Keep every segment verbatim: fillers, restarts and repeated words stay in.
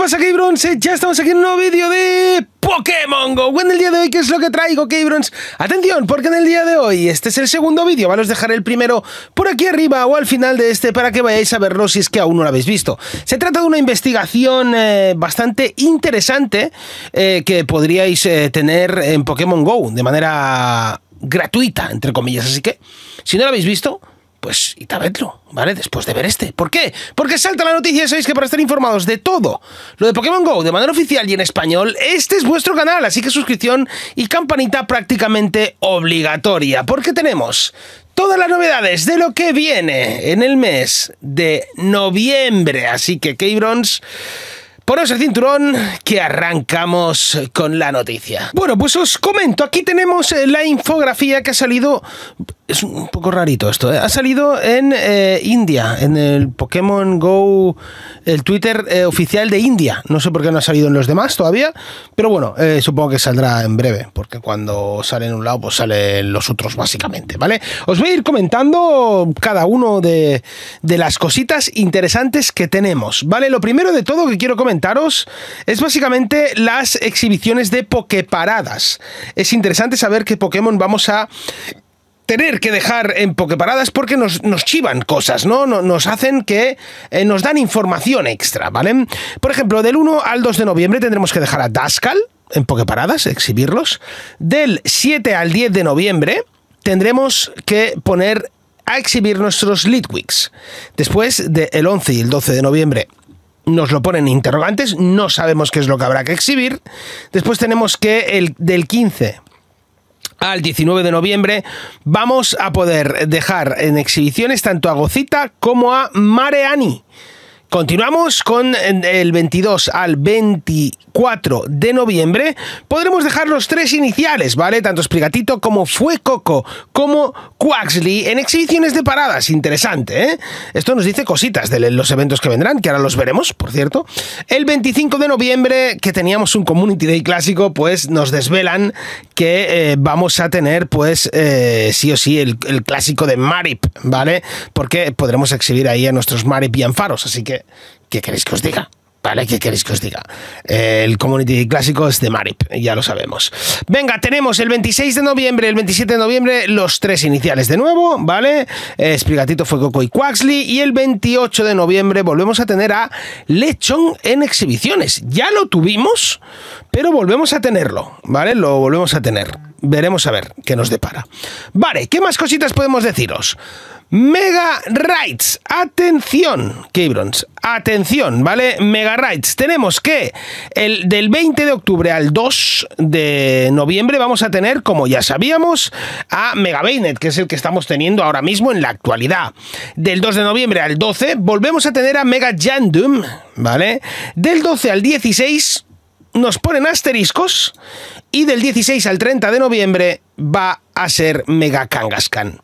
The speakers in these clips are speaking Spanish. pasa, Keibrons? Ya estamos aquí en un nuevo vídeo de Pokémon GO. En el día de hoy, ¿qué es lo que traigo, Keibrons? Atención, porque en el día de hoy, este es el segundo vídeo, ¿vale? Os dejaré el primero por aquí arriba o al final de este para que vayáis a verlo si es que aún no lo habéis visto. Se trata de una investigación eh, bastante interesante eh, que podríais eh, tener en Pokémon GO de manera gratuita, entre comillas. Así que, si no lo habéis visto, pues id a verlo, ¿vale? Después de ver este. ¿Por qué? Porque salta la noticia, sabéis que para estar informados de todo lo de Pokémon GO de manera oficial y en español, este es vuestro canal, así que suscripción y campanita prácticamente obligatoria, porque tenemos todas las novedades de lo que viene en el mes de noviembre, así que Keibrons, poneos el cinturón que arrancamos con la noticia. Bueno, pues os comento, aquí tenemos la infografía que ha salido. Es un poco rarito esto, ¿eh? Ha salido en eh, India, en el Pokémon GO, el Twitter eh, oficial de India. No sé por qué no ha salido en los demás todavía, pero bueno, eh, supongo que saldrá en breve, porque cuando sale en un lado, pues salen los otros básicamente, ¿vale? Os voy a ir comentando cada uno de, de las cositas interesantes que tenemos, ¿vale? Lo primero de todo que quiero comentaros es básicamente las exhibiciones de Poképaradas. Es interesante saber qué Pokémon vamos a tener que dejar en Poképaradas porque nos, nos chivan cosas, ¿no? Nos hacen que eh, nos dan información extra, ¿vale? Por ejemplo, del uno al dos de noviembre tendremos que dejar a Duskull en Poképaradas, exhibirlos. Del siete al diez de noviembre tendremos que poner a exhibir nuestros Litwics. Después, del once y el doce de noviembre nos lo ponen interrogantes, no sabemos qué es lo que habrá que exhibir. Después tenemos que el del quince al diecinueve de noviembre vamos a poder dejar en exhibiciones tanto a Gocita como a Mareani. Continuamos con el veintidós al veinticuatro de noviembre. Podremos dejar los tres iniciales, ¿vale? Tanto Sprigatito como Fuecoco, como Quaxley en exhibiciones de paradas. Interesante, ¿eh? Esto nos dice cositas de los eventos que vendrán, que ahora los veremos, por cierto. El veinticinco de noviembre, que teníamos un Community Day clásico, pues nos desvelan que eh, vamos a tener, pues, eh, sí o sí, el, el clásico de Marip, ¿vale? Porque podremos exhibir ahí a nuestros Marip y Anfaros, así que ¿qué queréis que os diga? ¿Vale? ¿Qué queréis que os diga? El Community Clásico es de Marip, ya lo sabemos. Venga, tenemos el veintiséis de noviembre, el veintisiete de noviembre, los tres iniciales de nuevo, ¿vale? Eh, Sprigatito, Fuecoco y Quaxley. Y el veintiocho de noviembre volvemos a tener a Lechón en exhibiciones. Ya lo tuvimos, pero volvemos a tenerlo, ¿vale? Lo volvemos a tener. Veremos a ver qué nos depara. Vale, ¿qué más cositas podemos deciros? Mega Rides, atención, Keibrons, atención, ¿vale? Mega Rides, tenemos que el del veinte de octubre al dos de noviembre vamos a tener, como ya sabíamos, a Mega Vaynet, que es el que estamos teniendo ahora mismo en la actualidad. Del dos de noviembre al doce volvemos a tener a Mega Jandum, ¿vale? Del doce al dieciséis nos ponen asteriscos y del dieciséis al treinta de noviembre va a ser Mega Kangaskhan.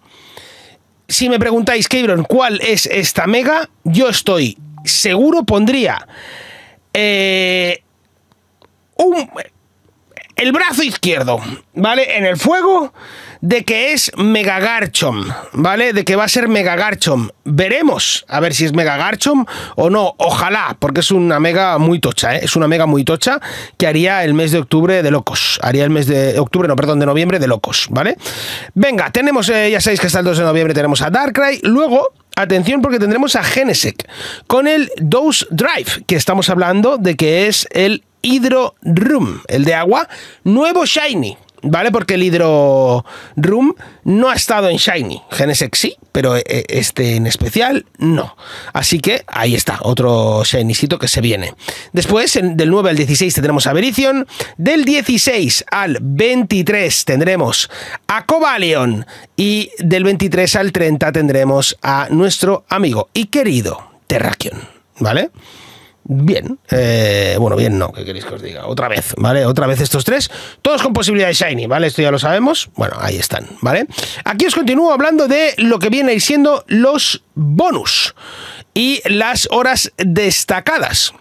Si me preguntáis, Keibron, ¿cuál es esta mega? Yo estoy seguro, pondría eh, un, el brazo izquierdo, ¿vale? En el fuego de que es Mega Garchomp, ¿vale? De que va a ser Mega Garchomp. Veremos a ver si es Mega Garchomp o no. Ojalá, porque es una mega muy tocha, ¿eh? Es una mega muy tocha que haría el mes de octubre de locos. Haría el mes de octubre, no, perdón, de noviembre de locos, ¿vale? Venga, tenemos, eh, ya sabéis que hasta el dos de noviembre tenemos a Darkrai. Luego, atención, porque tendremos a Genesect con el Dose Drive, que estamos hablando de que es el Hydro Room, el de agua, nuevo Shiny, ¿vale? Porque el Hydro Room no ha estado en Shiny. Genesect sí, pero este en especial no. Así que ahí está, otro Shinycito que se viene. Después, del nueve al dieciséis tendremos a Virizion. Del dieciséis al veintitrés tendremos a Cobalion. Y del veintitrés al treinta tendremos a nuestro amigo y querido Terrakion, ¿vale? Bien, eh, bueno, bien no, ¿qué queréis que os diga? Otra vez, ¿vale? Otra vez estos tres, todos con posibilidad de Shiny, ¿vale? Esto ya lo sabemos, bueno, ahí están, ¿vale? Aquí os continúo hablando de lo que vienen siendo los bonus y las horas destacadas.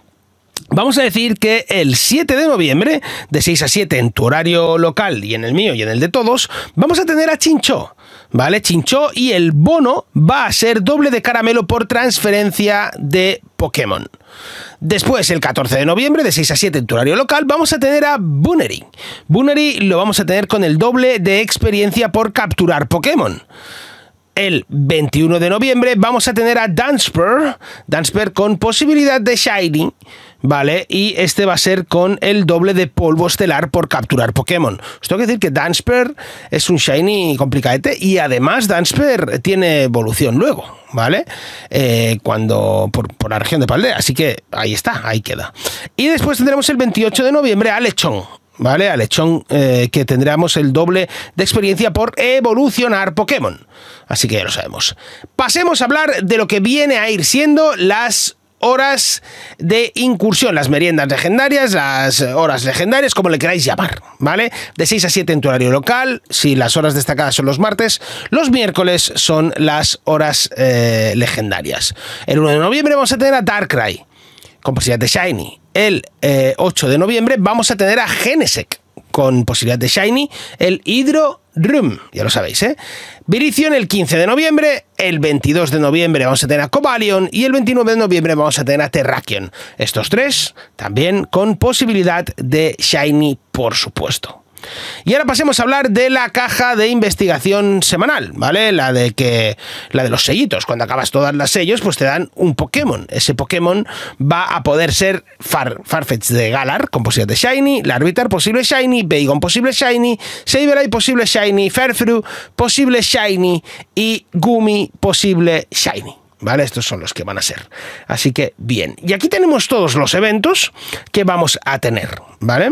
Vamos a decir que el siete de noviembre, de seis a siete en tu horario local y en el mío y en el de todos, vamos a tener a Chinchou, ¿vale? Chinchou, y el bono va a ser doble de caramelo por transferencia de Pokémon. Después, el catorce de noviembre, de seis a siete en tu horario local, vamos a tener a Buneary. Buneary lo vamos a tener con el doble de experiencia por capturar Pokémon. El veintiuno de noviembre vamos a tener a Dunsparce, Dunsparce con posibilidad de Shiny, ¿vale? Y este va a ser con el doble de polvo estelar por capturar Pokémon. Os tengo que decir que Dunsparce es un Shiny complicadete y además Dunsparce tiene evolución luego, ¿vale? Eh, cuando por, por la región de Paldea, así que ahí está, ahí queda. Y después tendremos el veintiocho de noviembre a Lechón. ¿Vale? A Lechón, eh, que tendremos el doble de experiencia por evolucionar Pokémon. Así que ya lo sabemos. Pasemos a hablar de lo que viene a ir siendo las horas de incursión, las meriendas legendarias, las horas legendarias, como le queráis llamar, ¿vale? De seis a siete en tu horario local, si las horas destacadas son los martes, los miércoles son las horas eh, legendarias. El uno de noviembre vamos a tener a Darkrai, con posibilidad de Shiny. El eh, ocho de noviembre vamos a tener a Genesect, con posibilidad de Shiny, el Hydro Room, ya lo sabéis, ¿eh? Virizion el quince de noviembre, el veintidós de noviembre vamos a tener a Cobalion y el veintinueve de noviembre vamos a tener a Terrakion. Estos tres también con posibilidad de Shiny, por supuesto. Y ahora pasemos a hablar de la caja de investigación semanal, ¿vale? La de que la de los sellitos, cuando acabas todas las sellos, pues te dan un Pokémon. Ese Pokémon va a poder ser Far, Farfetch'd de Galar, con posibilidad de Shiny, Larvitar posible Shiny, Bagon posible Shiny, Sableye posible Shiny, Ferfru posible Shiny y Gumi posible Shiny. ¿Vale? Estos son los que van a ser. Así que, bien. Y aquí tenemos todos los eventos que vamos a tener, ¿vale?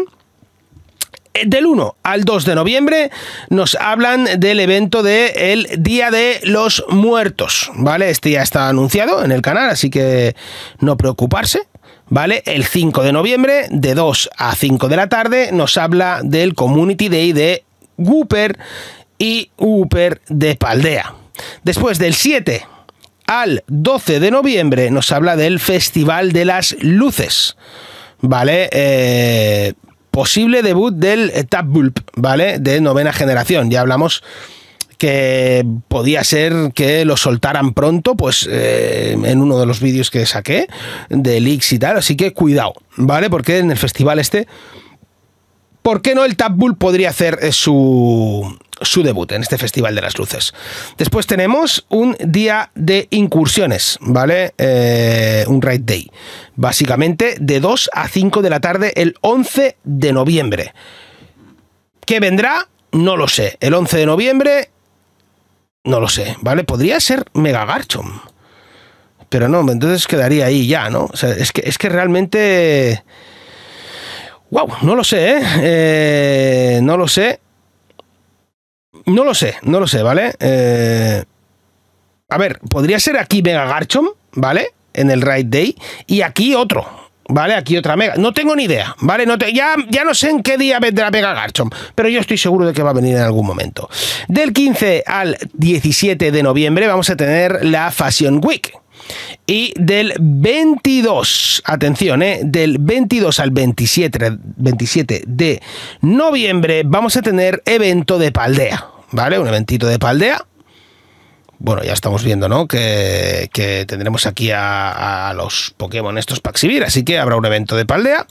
Del uno al dos de noviembre nos hablan del evento del Día de los Muertos, ¿vale? Este ya está anunciado en el canal, así que no preocuparse, ¿vale? El cinco de noviembre, de dos a cinco de la tarde, nos habla del Community Day de Wooper y Wooper de Paldea. Después, del siete al doce de noviembre, nos habla del Festival de las Luces, ¿vale? Eh... Posible debut del Tadbulb, ¿vale? De novena generación. Ya hablamos que podía ser que lo soltaran pronto, pues eh, en uno de los vídeos que saqué de leaks y tal. Así que cuidado, ¿vale? Porque en el festival este, ¿por qué no el Tadbulb podría hacer su, su debut en este Festival de las Luces? Después tenemos un día de incursiones, ¿vale? Eh, un Raid Day. Básicamente de dos a cinco de la tarde el once de noviembre. ¿Qué vendrá? No lo sé. El once de noviembre, no lo sé, ¿vale? Podría ser Mega Garchomp, pero no, entonces quedaría ahí ya, ¿no? O sea, es que, es que realmente... ¡Wow! No lo sé, ¿eh? eh no lo sé. No lo sé, no lo sé, ¿vale? Eh... A ver, podría ser aquí Mega Garchomp, ¿vale? En el Raid Day, y aquí otro, ¿vale? Aquí otra Mega. No tengo ni idea, ¿vale? No te... ya, ya no sé en qué día vendrá Mega Garchomp, pero yo estoy seguro de que va a venir en algún momento. Del quince al diecisiete de noviembre vamos a tener la Fashion Week. Y del veintidós, atención, ¿eh? Del veintidós al veintisiete de noviembre vamos a tener evento de Paldea, ¿vale? Un eventito de Paldea. Bueno, ya estamos viendo, ¿no? Que, que tendremos aquí a, a los Pokémon estos para exhibir, así que habrá un evento de Paldea.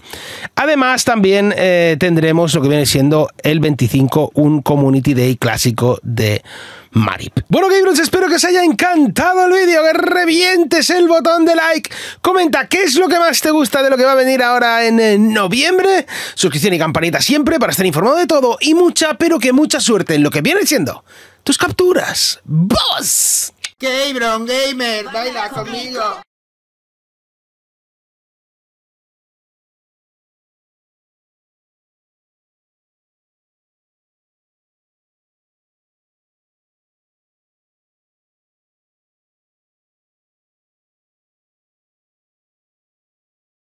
Además, también eh, tendremos lo que viene siendo el veinticinco, un Community Day clásico de Marip. Bueno, Keibron, espero que os haya encantado el vídeo, que revientes el botón de like, comenta qué es lo que más te gusta de lo que va a venir ahora en noviembre, suscripción y campanita siempre para estar informado de todo y mucha, pero que mucha suerte en lo que viene siendo tus capturas. ¡Vos! Keibron Gamer, baila conmigo.